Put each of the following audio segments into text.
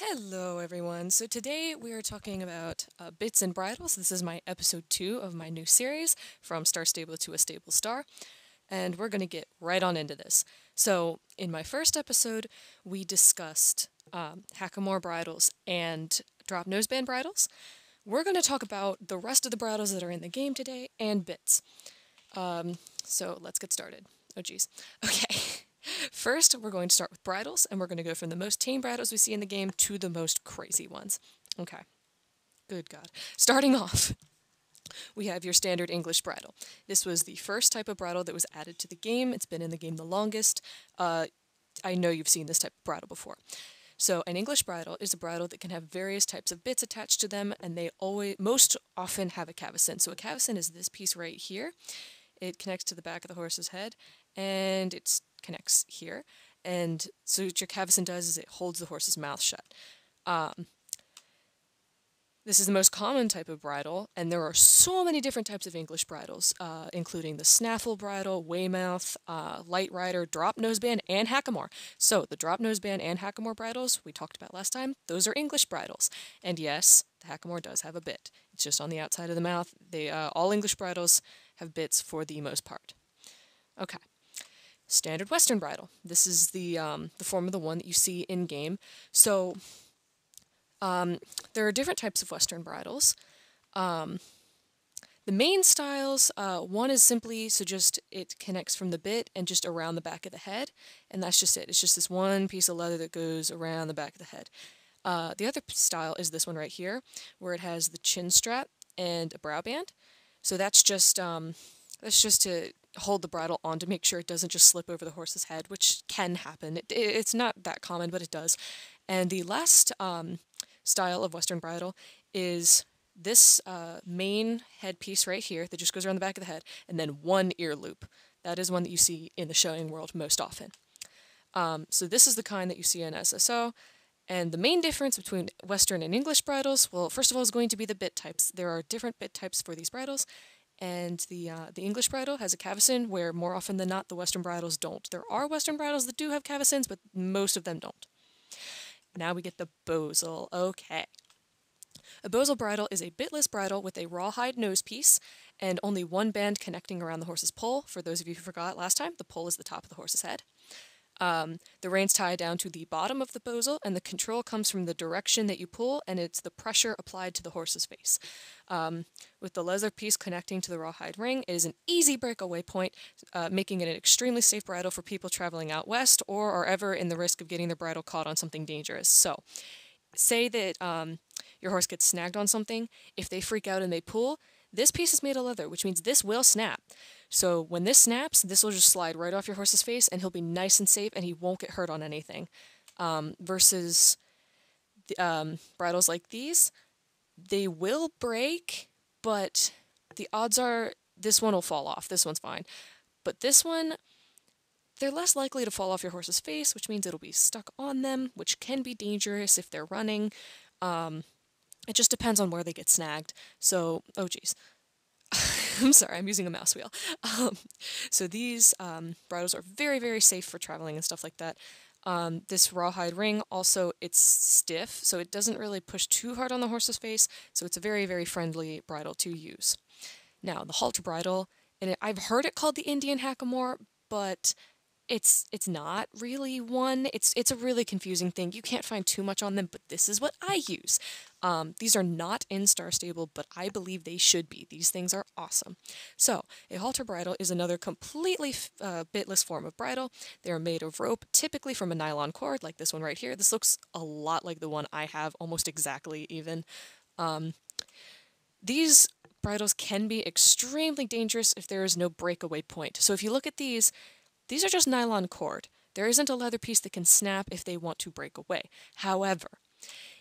Hello everyone, so today we are talking about bits and bridles. This is my episode 2 of my new series, From Star Stable to a Stable Star, and we're going to get right on into this. So in my first episode, we discussed hackamore bridles and drop noseband bridles. We're going to talk about the rest of the bridles that are in the game today and bits. So let's get started. Oh geez. Okay. First, we're going to start with bridles, and we're going to go from the most tame bridles we see in the game to the most crazy ones. Okay. Good God. Starting off, we have your standard English bridle. This was the first type of bridle that was added to the game. It's been in the game the longest. I know you've seen this type of bridle before. So an English bridle is a bridle that can have various types of bits attached to them, and they most often have a cavesson. So a cavesson is this piece right here. It connects to the back of the horse's head, and it connects here. And so what your cavesson does is it holds the horse's mouth shut. This is the most common type of bridle, and there are so many different types of English bridles, including the snaffle bridle, weymouth, light rider, drop noseband, and hackamore. So the drop noseband and hackamore bridles we talked about last time, those are English bridles. And yes, the hackamore does have a bit. It's just on the outside of the mouth. They all English bridles have bits for the most part. Okay. Standard Western bridle. This is the form of the one that you see in game. So there are different types of Western bridles. The main styles, one is simply, so just it connects from the bit and just around the back of the head, and that's just it. It's just this one piece of leather that goes around the back of the head. The other style is this one right here, where it has the chin strap and a brow band. So that's just to hold the bridle on to make sure it doesn't just slip over the horse's head, which can happen. It's not that common, but it does. And the last style of Western bridle is this main headpiece right here that just goes around the back of the head, and then one ear loop. That is one that you see in the showing world most often. So this is the kind that you see in SSO. And the main difference between Western and English bridles, well, first of all, is going to be the bit types. There are different bit types for these bridles, and the English bridle has a cavesson, where more often than not the Western bridles don't. There are Western bridles that do have cavessons, but most of them don't. Now we get the bosal. Okay. A bosal bridle is a bitless bridle with a rawhide nosepiece and only one band connecting around the horse's poll. For those of you who forgot last time, the poll is the top of the horse's head. The reins tie down to the bottom of the bosal, and the control comes from the direction that you pull, and it's the pressure applied to the horse's face. With the leather piece connecting to the rawhide ring, it is an easy breakaway point, making it an extremely safe bridle for people traveling out west or are ever in the risk of getting their bridle caught on something dangerous. So, say that your horse gets snagged on something, if they freak out and they pull, this piece is made of leather, which means this will snap. So when this snaps, this will just slide right off your horse's face, and he'll be nice and safe, and he won't get hurt on anything. Versus the, bridles like these, they will break, but the odds are this one will fall off. This one's fine. But this one, they're less likely to fall off your horse's face, which means it'll be stuck on them, which can be dangerous if they're running. It just depends on where they get snagged. So, oh geez. I'm sorry, I'm using a mouse wheel. So these bridles are very, very safe for traveling and stuff like that. This rawhide ring also, it's stiff, so it doesn't really push too hard on the horse's face, so it's a very, very friendly bridle to use. Now, the halter bridle, and I've heard it called the Indian hackamore, but it's not really one. It's a really confusing thing. You can't find too much on them, but this is what I use. These are not in Star Stable, but I believe they should be. These things are awesome. So, a halter bridle is another completely bitless form of bridle. They are made of rope, typically from a nylon cord, like this one right here. This looks a lot like the one I have, almost exactly even. These bridles can be extremely dangerous if there is no breakaway point. So if you look at these are just nylon cord. There isn't a leather piece that can snap if they want to break away. However,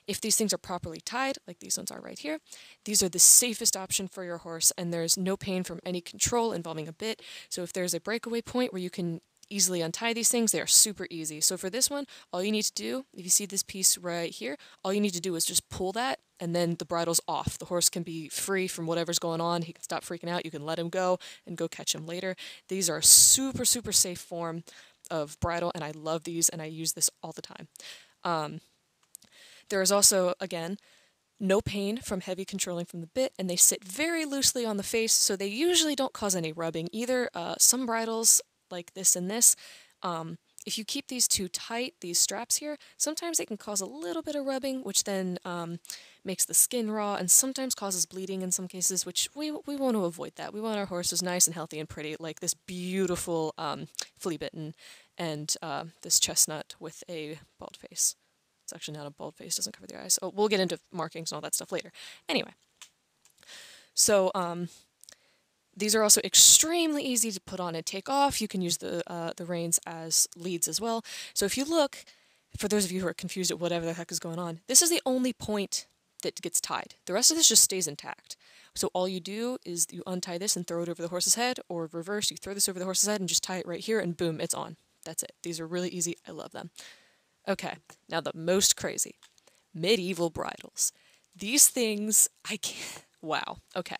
if these things are properly tied, like these ones are right here, these are the safest option for your horse, and there's no pain from any control involving a bit. So if there's a breakaway point where you can easily untie these things, they are super easy. So for this one, all you need to do, if you see this piece right here, all you need to do is just pull that, and then the bridle's off. The horse can be free from whatever's going on. He can stop freaking out. You can let him go and go catch him later. These are a super, super safe form of bridle, and I love these, and I use this all the time. There is also, again, no pain from heavy controlling from the bit, and they sit very loosely on the face, so they usually don't cause any rubbing either. Some bridles, like this and this, if you keep these too tight, these straps here, sometimes they can cause a little bit of rubbing, which then makes the skin raw and sometimes causes bleeding in some cases, which we want to avoid that. We want our horses nice and healthy and pretty, like this beautiful flea-bitten and this chestnut with a bald face. It's actually not a bald face, doesn't cover the eyes. Oh, we'll get into markings and all that stuff later. Anyway, so these are also extremely easy to put on and take off. You can use the reins as leads as well. So if you look, for those of you who are confused at whatever the heck is going on, this is the only point that gets tied. The rest of this just stays intact. So all you do is you untie this and throw it over the horse's head, or reverse, you throw this over the horse's head and just tie it right here, and boom, it's on. That's it. These are really easy. I love them. Okay, now the most crazy. Medieval bridles. These things, I can't... Wow. Okay.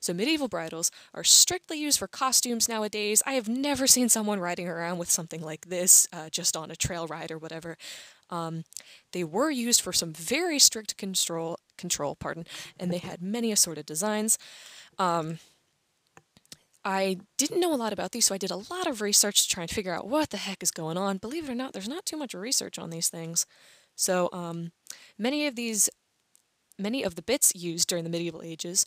So medieval bridles are strictly used for costumes nowadays. I have never seen someone riding around with something like this, just on a trail ride or whatever. They were used for some very strict control, and they had many assorted designs. I didn't know a lot about these, so I did a lot of research to try and figure out what the heck is going on. Believe it or not, there's not too much research on these things. So many of the bits used during the medieval ages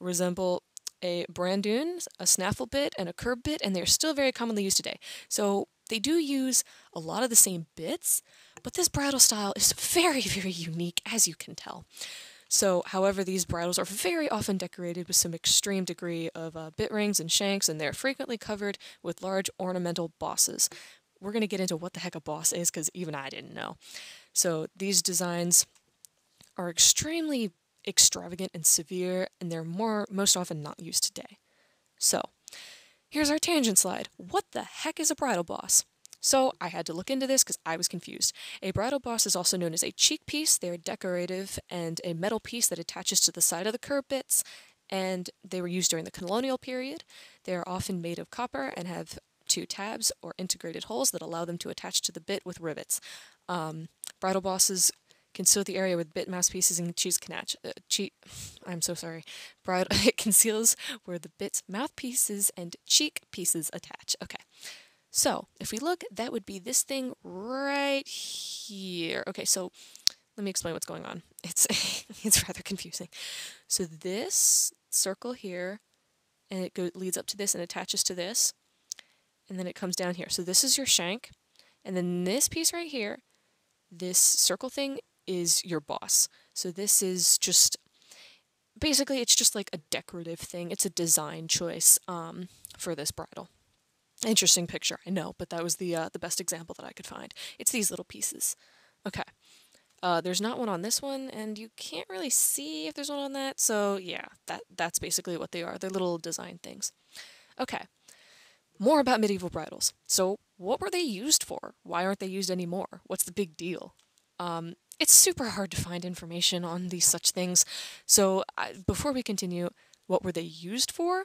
resemble a bradoon, a snaffle bit, and a curb bit, and they're still very commonly used today. So they do use a lot of the same bits, but this bridle style is very, very unique, as you can tell. So, however, these bridles are very often decorated with some extreme degree of bit rings and shanks, and they're frequently covered with large ornamental bosses. We're going to get into what the heck a boss is, because even I didn't know. So these designs are extremely extravagant and severe, and they're most often not used today. So, here's our tangent slide. What the heck is a bridle boss? So I had to look into this because I was confused. A bridle boss is also known as a cheek piece. They're decorative and a metal piece that attaches to the side of the curb bits, and they were used during the colonial period. They are often made of copper and have two tabs or integrated holes that allow them to attach to the bit with rivets. Bridle bosses conceal the area with bit mouthpieces and it conceals where the bit's mouthpieces and cheek pieces attach. Okay. So, if we look, that would be this thing right here. Okay, so let me explain what's going on. It's rather confusing. So this circle here, and it leads up to this and attaches to this, and then it comes down here. So this is your shank, and then this piece right here, this circle thing is your boss. So this is just... basically, it's just like a decorative thing. It's a design choice for this bridle. Interesting picture, I know, but that was the best example that I could find. It's these little pieces. Okay. There's not one on this one, and you can't really see if there's one on that, so yeah, that's basically what they are. They're little design things. Okay. More about medieval bridles. So, what were they used for? Why aren't they used anymore? What's the big deal? It's super hard to find information on these such things, so before we continue, what were they used for?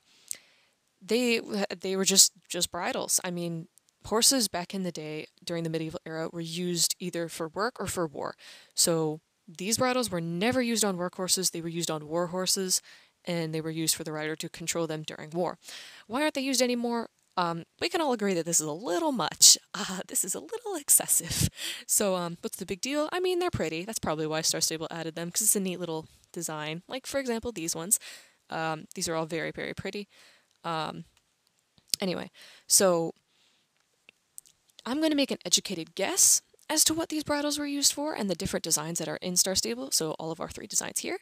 They were just bridles. I mean, horses back in the day during the medieval era were used either for work or for war. So these bridles were never used on work horses. They were used on war horses, and they were used for the rider to control them during war. Why aren't they used anymore? We can all agree that this is a little much. This is a little excessive. So what's the big deal? I mean, they're pretty. That's probably why Star Stable added them, because it's a neat little design. Like, for example, these ones. These are all very, very pretty. Anyway, so I'm going to make an educated guess as to what these bridles were used for and the different designs that are in Star Stable, so all of our three designs here.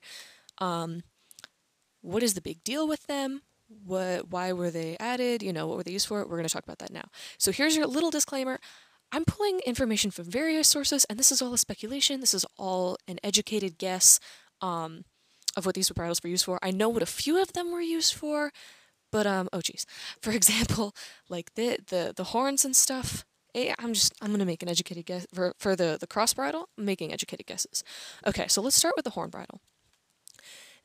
What is the big deal with them? Why were they added? You know, what were they used for? We're going to talk about that now. So here's your little disclaimer. I'm pulling information from various sources, and this is all a speculation. This is all an educated guess of what these bridles were used for. I know what a few of them were used for. But, oh geez, for example, like the horns and stuff, I'm going to make an educated guess, for the cross bridle, I'm making educated guesses. Okay, so let's start with the horn bridle.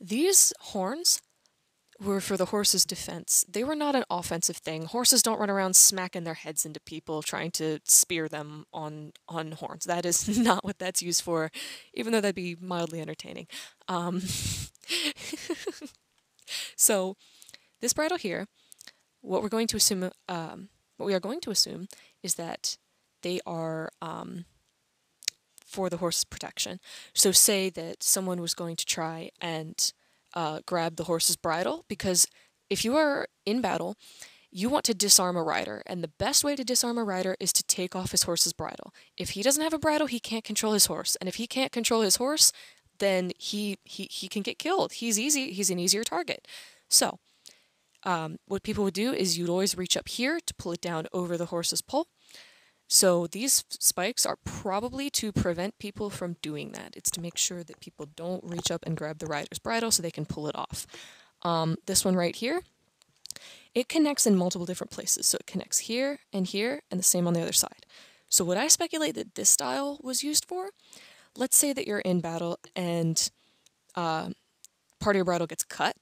These horns were for the horses' defense. They were not an offensive thing. Horses don't run around smacking their heads into people trying to spear them on horns. That is not what that's used for, even though that'd be mildly entertaining. So this bridle here, what we're going to assume, is that they are for the horse's protection. So say that someone was going to try and grab the horse's bridle, because if you are in battle, you want to disarm a rider, and the best way to disarm a rider is to take off his horse's bridle. If he doesn't have a bridle, he can't control his horse, and if he can't control his horse, then he can get killed. He's an easier target. So what people would do is you'd always reach up here to pull it down over the horse's poll. So these spikes are probably to prevent people from doing that. It's to make sure that people don't reach up and grab the rider's bridle so they can pull it off. This one right here, it connects in multiple different places. So it connects here, and the same on the other side. So what I speculate that this style was used for, let's say that you're in battle and part of your bridle gets cut.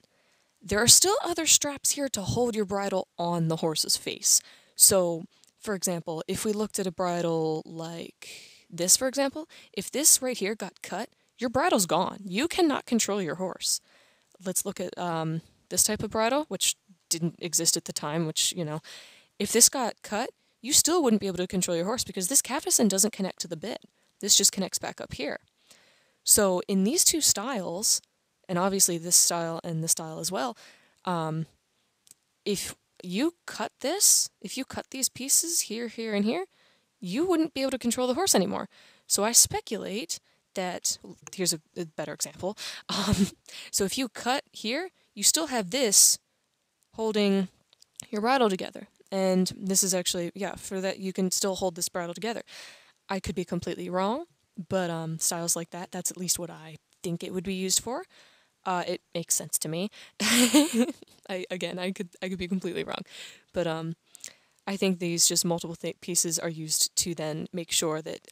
There are still other straps here to hold your bridle on the horse's face. So, for example, if we looked at a bridle like this, for example, if this right here got cut, your bridle's gone. You cannot control your horse. Let's look at this type of bridle, which didn't exist at the time, which, you know, if this got cut, you still wouldn't be able to control your horse because this cavesson doesn't connect to the bit. This just connects back up here. So in these two styles, and obviously this style and this style as well, if you cut this, if you cut these pieces here, here, and here, you wouldn't be able to control the horse anymore. So I speculate that, here's a better example, so if you cut here, you still have this holding your bridle together. And this is actually, yeah, for that you can still hold this bridle together. I could be completely wrong, but styles like that, that's at least what I think it would be used for. It makes sense to me. I could be completely wrong, but I think these just multiple pieces are used to then make sure that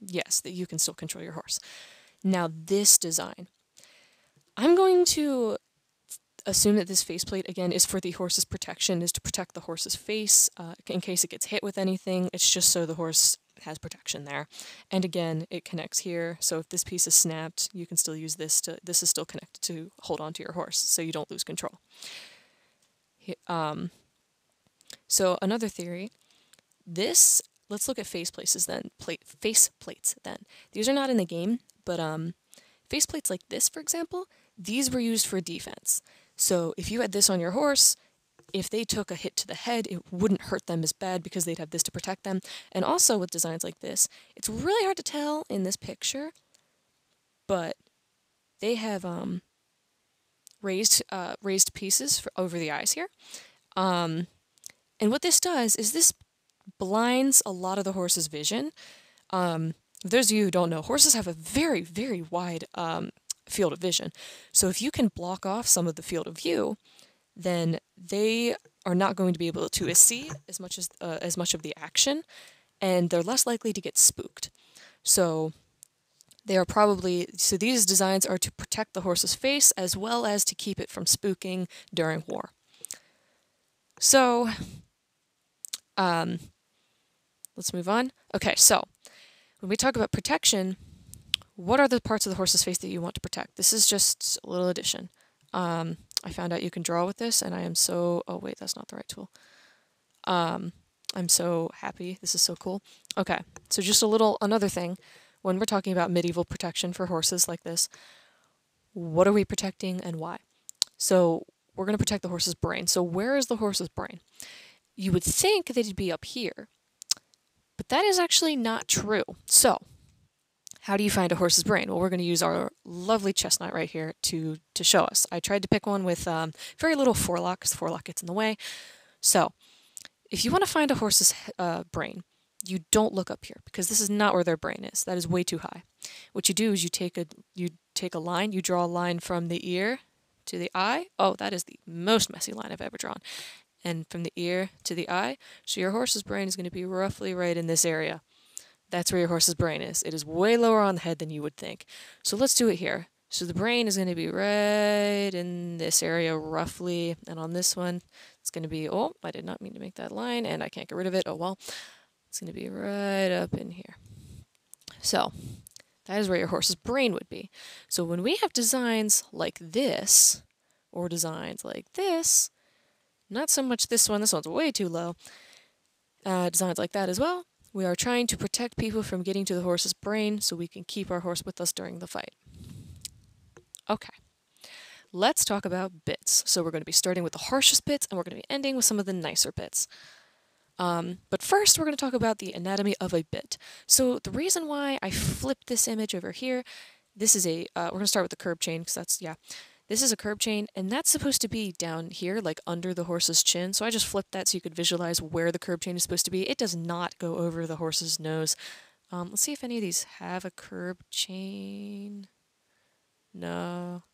yes, that you can still control your horse. Now this design, I'm going to assume that this faceplate again is for the horse's protection, is to protect the horse's face in case it gets hit with anything. It's just so the horse has protection there. And again, it connects here, so if this piece is snapped, you can still use this to, this is still connected to hold onto your horse, so you don't lose control. So another theory, this, let's look at face plates then. These are not in the game, but face plates like this, for example, these were used for defense. So if you had this on your horse, if they took a hit to the head, it wouldn't hurt them as bad because they'd have this to protect them. And also with designs like this, it's really hard to tell in this picture, but they have raised pieces for over the eyes here. And what this does is this blinds a lot of the horse's vision. For those of you who don't know, horses have a very, very wide field of vision. So if you can block off some of the field of view, then they are not going to be able to see as much of the action, and they're less likely to get spooked. So they are probably, so these designs are to protect the horse's face as well as to keep it from spooking during war. So let's move on. Okay, so when we talk about protection, what are the parts of the horse's face that you want to protect? This is just a little addition. I found out you can draw with this, and I am so, oh wait, that's not the right tool. I'm so happy. This is so cool. Okay, so just a little, another thing, when we're talking about medieval protection for horses like this, what are we protecting and why? So we're going to protect the horse's brain. So where is the horse's brain? You would think that it'd be up here, but that is actually not true. So how do you find a horse's brain? Well, we're going to use our lovely chestnut right here to show us. I tried to pick one with very little forelock, because the forelock gets in the way. So if you want to find a horse's brain, you don't look up here, because this is not where their brain is. That is way too high. What you do is you take a line, you draw a line from the ear to the eye. Oh, that is the most messy line I've ever drawn. And from the ear to the eye. So your horse's brain is going to be roughly right in this area. That's where your horse's brain is. It is way lower on the head than you would think. So let's do it here. So the brain is going to be right in this area roughly, and on this one it's going to be, oh, I did not mean to make that line, and I can't get rid of it, oh well. It's going to be right up in here. So that is where your horse's brain would be. So when we have designs like this, or designs like this, not so much this one's way too low, designs like that as well, we are trying to protect people from getting to the horse's brain so we can keep our horse with us during the fight. Okay, let's talk about bits. So we're going to be starting with the harshest bits, and we're going to be ending with some of the nicer bits. But first, we're going to talk about the anatomy of a bit. So the reason why I flipped this image over here, this is a, we're going to start with the curb chain, because that's, yeah. This is a curb chain, and that's supposed to be down here, like under the horse's chin. So I just flipped that so you could visualize where the curb chain is supposed to be. It does not go over the horse's nose. Let's see if any of these have a curb chain. No.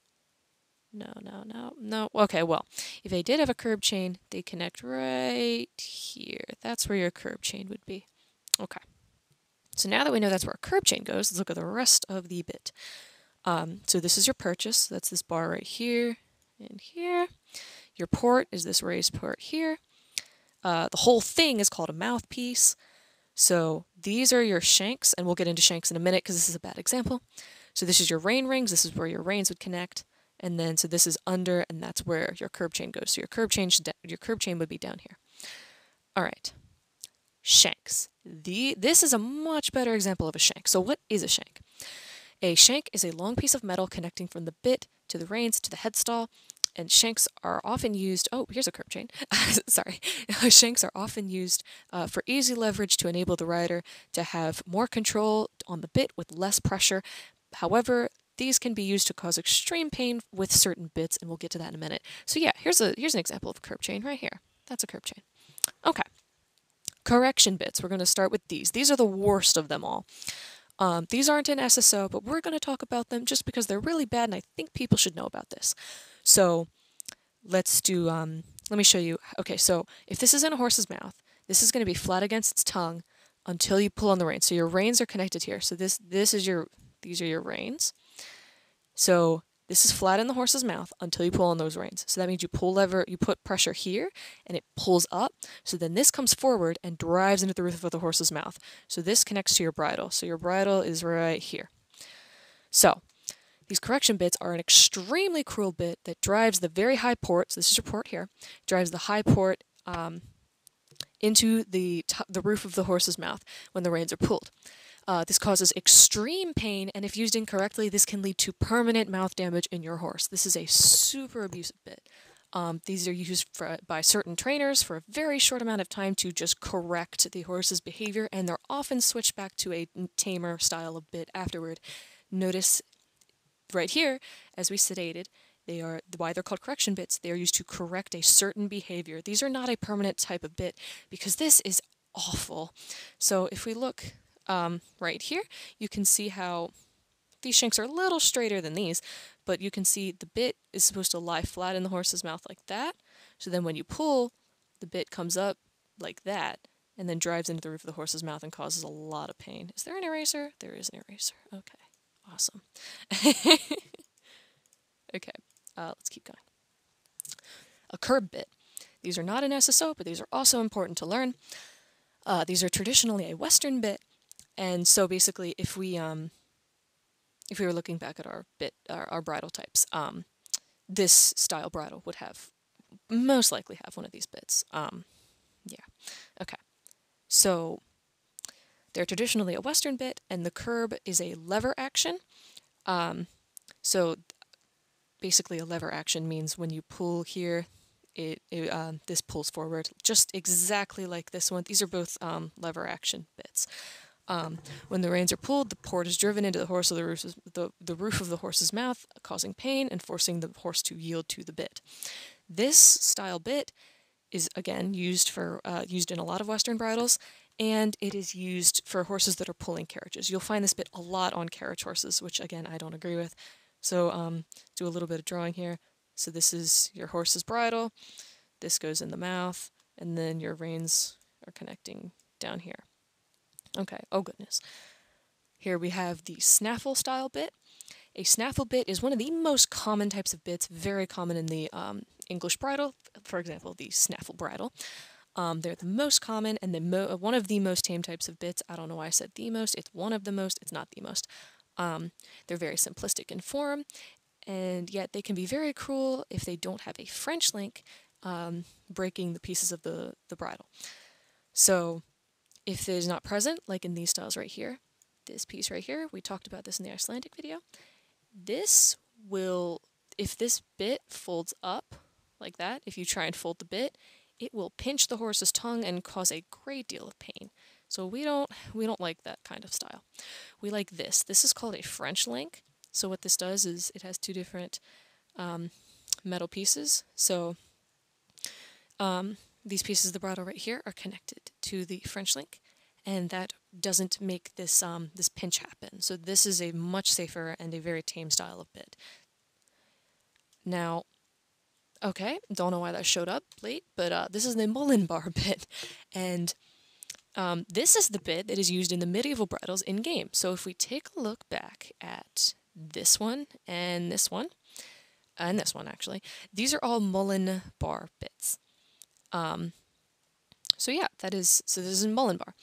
Okay, well, if they did have a curb chain, they connect right here. That's where your curb chain would be. Okay. So now that we know that's where a curb chain goes, let's look at the rest of the bit. So this is your purchase. That's this bar right here and here. Your port is this raised port here. The whole thing is called a mouthpiece. So these are your shanks, and we'll get into shanks in a minute because this is a bad example. So this is your rein rings. This is where your reins would connect. And then, so this is under, and that's where your curb chain goes. So your curb chain would be down here. All right. Shanks. This is a much better example of a shank. So what is a shank? A shank is a long piece of metal connecting from the bit to the reins to the headstall, and shanks are often used... Oh, here's a curb chain. Sorry. Shanks are often used for easy leverage to enable the rider to have more control on the bit with less pressure. However, these can be used to cause extreme pain with certain bits, and we'll get to that in a minute. So yeah, here's an example of a curb chain right here. That's a curb chain. Okay. Correction bits. We're going to start with these. These are the worst of them all. These aren't in SSO, but we're going to talk about them just because they're really bad, and I think people should know about this. So let's do, let me show you. Okay, so if this is in a horse's mouth, this is going to be flat against its tongue until you pull on the reins. So your reins are connected here. So this is your, these are your reins. So this is flat in the horse's mouth until you pull on those reins. So that means you pull lever, you put pressure here, and it pulls up. So then this comes forward and drives into the roof of the horse's mouth. So this connects to your bridle. So your bridle is right here. So these correction bits are an extremely cruel bit that drives the very high port, so this is your port here, drives the high port into the roof of the horse's mouth when the reins are pulled. This causes extreme pain, and if used incorrectly, this can lead to permanent mouth damage in your horse. This is a super abusive bit. These are used by certain trainers for a very short amount of time to just correct the horse's behavior, and they're often switched back to a tamer style of bit afterward. Notice right here, as we sedated, they are why they're called correction bits. They are used to correct a certain behavior. These are not a permanent type of bit because this is awful. So if we look... right here, you can see how these shanks are a little straighter than these, but you can see the bit is supposed to lie flat in the horse's mouth like that. So then when you pull, the bit comes up like that and then drives into the roof of the horse's mouth and causes a lot of pain. Is there an eraser? There is an eraser. Okay. Awesome. Okay. Let's keep going. A curb bit. These are not an SSO, but these are also important to learn. These are traditionally a Western bit. And so basically, if we were looking back at our bit, our bridle types, this style bridle would have most likely have one of these bits. Yeah, okay. So they're traditionally a Western bit, and the curb is a lever action. So basically, a lever action means when you pull here, this pulls forward, just exactly like this one. These are both lever action bits. When the reins are pulled, the port is driven into the roof of the horse's mouth, causing pain and forcing the horse to yield to the bit. This style bit is again used in a lot of Western bridles, and it is used for horses that are pulling carriages. You'll find this bit a lot on carriage horses, which again I don't agree with. So do a little bit of drawing here. So this is your horse's bridle. This goes in the mouth, and then your reins are connecting down here. Okay, oh goodness. Here we have the snaffle style bit. A snaffle bit is one of the most common types of bits, very common in the English bridle, for example, the snaffle bridle. They're the most common and the one of the most tame types of bits. I don't know why I said the most. It's one of the most. It's not the most. They're very simplistic in form, and yet they can be very cruel if they don't have a French link breaking the pieces of the bridle. So if it is not present, like in these styles right here, this piece right here, we talked about this in the Icelandic video, this will, if this bit folds up like that, if you try and fold the bit, it will pinch the horse's tongue and cause a great deal of pain. So we don't like that kind of style. We like this. This is called a French link. So what this does is it has two different metal pieces. So these pieces of the bridle right here are connected to the French link, and that doesn't make this this pinch happen. So this is a much safer and a very tame style of bit. Now, okay, don't know why that showed up late, but this is the Mullen bar bit, and this is the bit that is used in the medieval bridles in game. So if we take a look back at this one actually, these are all Mullen bar bits. So yeah, this is a Mullen bar.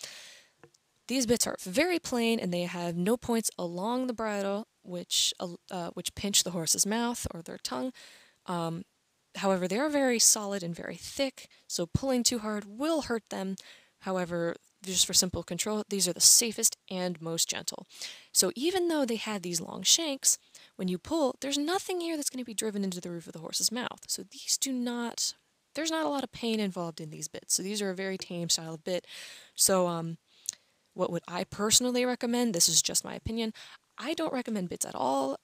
These bits are very plain and they have no points along the bridle, which pinch the horse's mouth or their tongue. However, they are very solid and very thick, so pulling too hard will hurt them. However, just for simple control, these are the safest and most gentle. So even though they had these long shanks, when you pull, there's nothing here that's going to be driven into the roof of the horse's mouth. So these do not, there's not a lot of pain involved in these bits. So these are a very tame style of bit. So what would I personally recommend? This is just my opinion. I don't recommend bits at all.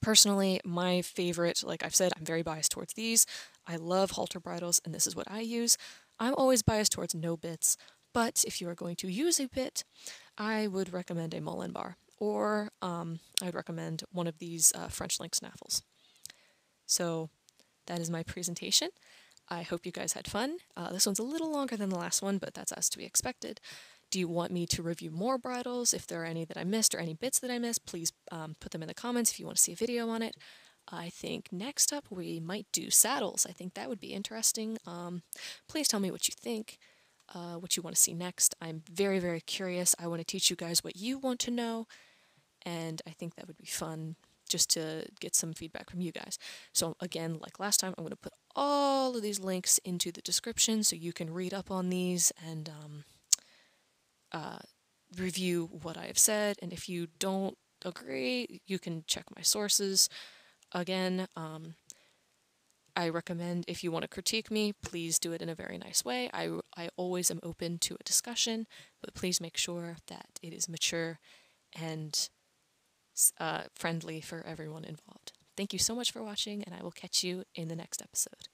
Personally, my favorite, like I've said, I'm very biased towards these. I love halter bridles, and this is what I use. I'm always biased towards no bits, but if you are going to use a bit, I would recommend a Mullen bar, or I would recommend one of these French link snaffles. So that is my presentation. I hope you guys had fun. This one's a little longer than the last one, but that's as to be expected. Do you want me to review more bridles? If there are any that I missed or any bits that I missed, please put them in the comments if you want to see a video on it. I think next up we might do saddles. I think that would be interesting. Please tell me what you think, what you want to see next. I'm very, very curious. I want to teach you guys what you want to know, and I think that would be fun just to get some feedback from you guys. So again, like last time, I'm going to put all of these links into the description so you can read up on these and review what I have said. And if you don't agree, you can check my sources. Again, I recommend if you want to critique me, please do it in a very nice way. I always am open to a discussion, but please make sure that it is mature and friendly for everyone involved. Thank you so much for watching, and I will catch you in the next episode.